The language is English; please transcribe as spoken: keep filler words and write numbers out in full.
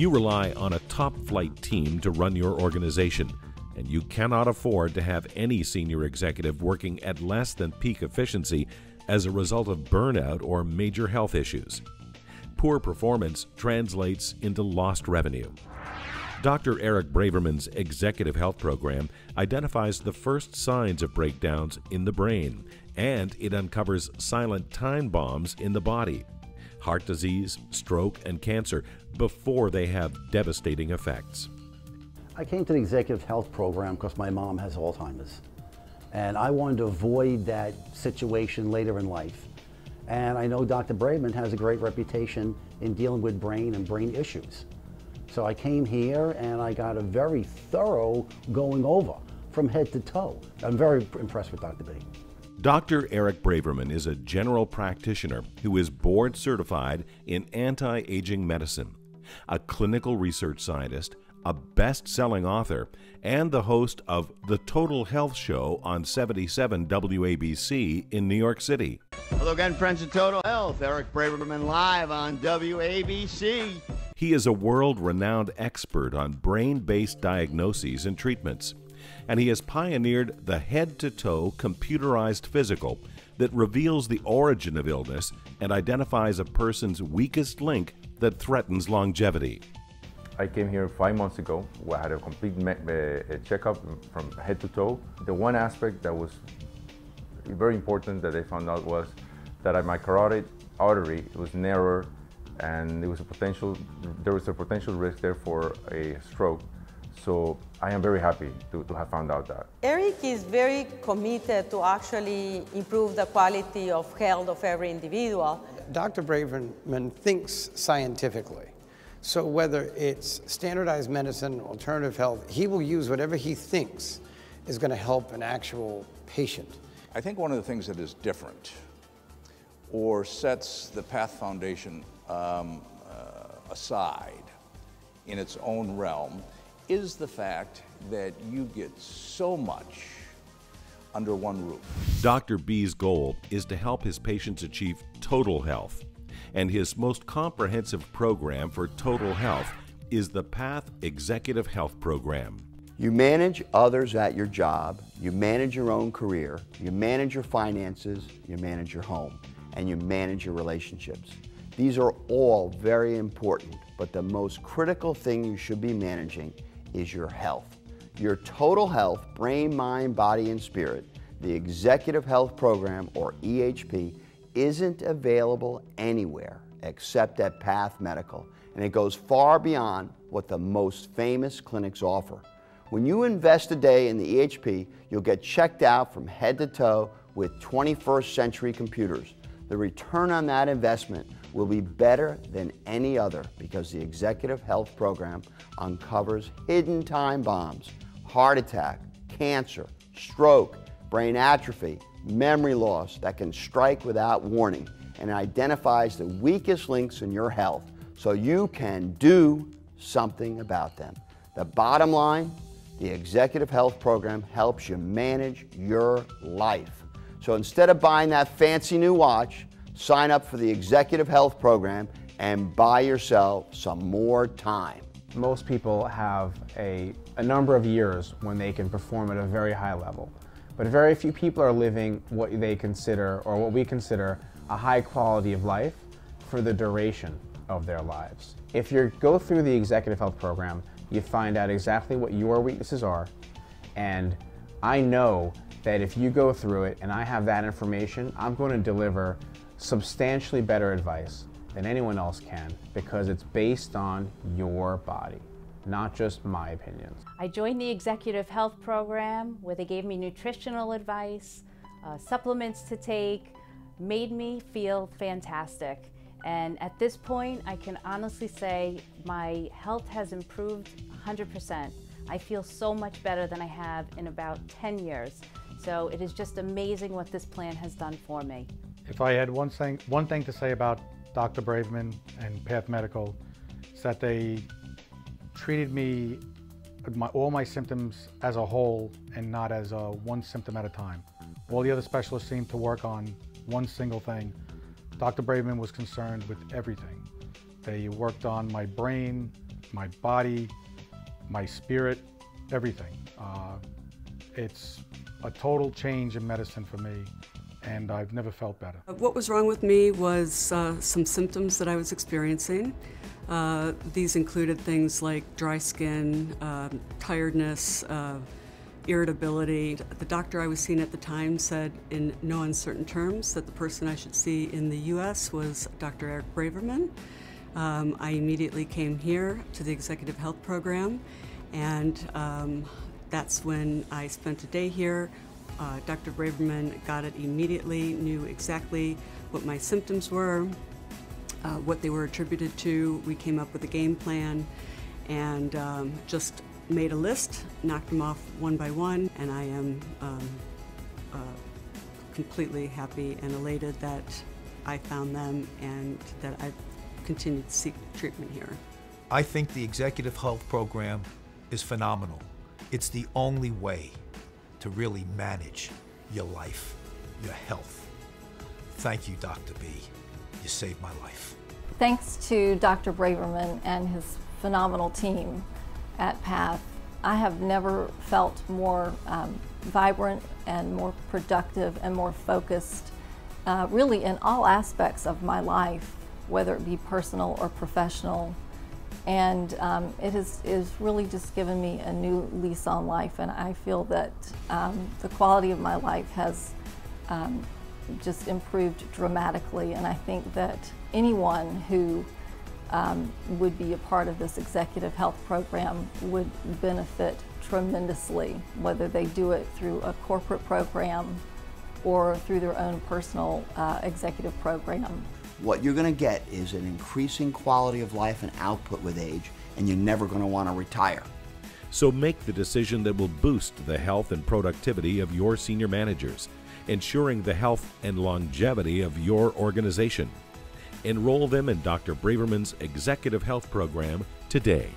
You rely on a top-flight team to run your organization, and you cannot afford to have any senior executive working at less than peak efficiency as a result of burnout or major health issues. Poor performance translates into lost revenue. Doctor Eric Braverman's Executive Health Program identifies the first signs of breakdowns in the brain, and it uncovers silent time bombs in the body, heart disease, stroke, and cancer, before they have devastating effects. I came to the Executive Health Program because my mom has Alzheimer's, and I wanted to avoid that situation later in life. And I know Doctor Braverman has a great reputation in dealing with brain and brain issues. So I came here and I got a very thorough going over from head to toe. I'm very impressed with Doctor B. Doctor Eric Braverman is a general practitioner who is board certified in anti-aging medicine, a clinical research scientist, a best-selling author, and the host of The Total Health Show on seventy-seven W A B C in New York City. Hello again, friends of Total Health. Eric Braverman live on W A B C. He is a world-renowned expert on brain-based diagnoses and treatments, and he has pioneered the head-to-toe computerized physical that reveals the origin of illness and identifies a person's weakest link that threatens longevity. I came here five months ago. I had a complete checkup from head to toe. The one aspect that was very important that they found out was that my carotid artery was narrower, and it was a potential, there was a potential risk there for a stroke. So I am very happy to, to have found out that. Eric is very committed to actually improve the quality of health of every individual. Doctor Braverman thinks scientifically. So whether it's standardized medicine, alternative health, he will use whatever he thinks is going to help an actual patient. I think one of the things that is different or sets the PATH Foundation Um, uh, aside in its own realm is the fact that you get so much under one roof. Doctor B's goal is to help his patients achieve total health, and his most comprehensive program for total health is the PATH Executive Health Program. You manage others at your job, you manage your own career, you manage your finances, you manage your home, and you manage your relationships. These are all very important, but the most critical thing you should be managing is your health. Your total health, brain, mind, body, and spirit, the Executive Health Program, or E H P, isn't available anywhere except at PATH Medical, and it goes far beyond what the most famous clinics offer. When you invest a day in the E H P, you'll get checked out from head to toe with twenty-first century computers. The return on that investment will be better than any other because the Executive Health Program uncovers hidden time bombs, heart attack, cancer, stroke, brain atrophy, memory loss that can strike without warning, and identifies the weakest links in your health so you can do something about them. The bottom line, the Executive Health Program helps you manage your life. So instead of buying that fancy new watch, sign up for the Executive Health Program and buy yourself some more time. Most people have a, a number of years when they can perform at a very high level, but very few people are living what they consider, or what we consider, a high quality of life for the duration of their lives. If you go through the Executive Health Program, you find out exactly what your weaknesses are, and I know that if you go through it and I have that information, I'm going to deliver substantially better advice than anyone else can, because it's based on your body, not just my opinions. I joined the Executive Health Program where they gave me nutritional advice, uh, supplements to take, made me feel fantastic. And at this point, I can honestly say my health has improved one hundred percent. I feel so much better than I have in about ten years. So it is just amazing what this plan has done for me. If I had one thing, one thing to say about Doctor Braverman and PATH Medical, it's that they treated me, my, all my symptoms as a whole and not as a one symptom at a time. All the other specialists seemed to work on one single thing. Doctor Braverman was concerned with everything. They worked on my brain, my body, my spirit, everything. Uh, it's a total change in medicine for me, and I've never felt better. What was wrong with me was uh, some symptoms that I was experiencing. Uh, these included things like dry skin, uh, tiredness, uh, irritability. The doctor I was seeing at the time said in no uncertain terms that the person I should see in the U S was Doctor Eric Braverman. Um, I immediately came here to the Executive Health Program, and um, that's when I spent a day here. Uh, Doctor Braverman got it immediately, knew exactly what my symptoms were, uh, what they were attributed to. We came up with a game plan and um, just made a list, knocked them off one by one, and I am um, uh, completely happy and elated that I found them and that I've continued to seek treatment here. I think the Executive Health Program is phenomenal. It's the only way to really manage your life, your health. Thank you, Doctor B. You saved my life. Thanks to Doctor Braverman and his phenomenal team at PATH, I have never felt more um, vibrant and more productive and more focused, uh, really in all aspects of my life, whether it be personal or professional. And um, it has, it has really just given me a new lease on life, and I feel that um, the quality of my life has um, just improved dramatically, and I think that anyone who um, would be a part of this Executive Health Program would benefit tremendously, whether they do it through a corporate program or through their own personal uh, executive program. What you're going to get is an increasing quality of life and output with age, and you're never going to want to retire. So make the decision that will boost the health and productivity of your senior managers, ensuring the health and longevity of your organization. Enroll them in Doctor Braverman's Executive Health Program today.